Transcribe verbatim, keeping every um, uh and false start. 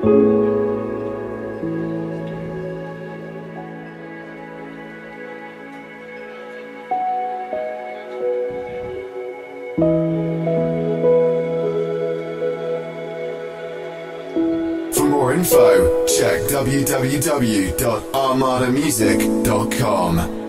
For more info, check w w w dot armada music dot com.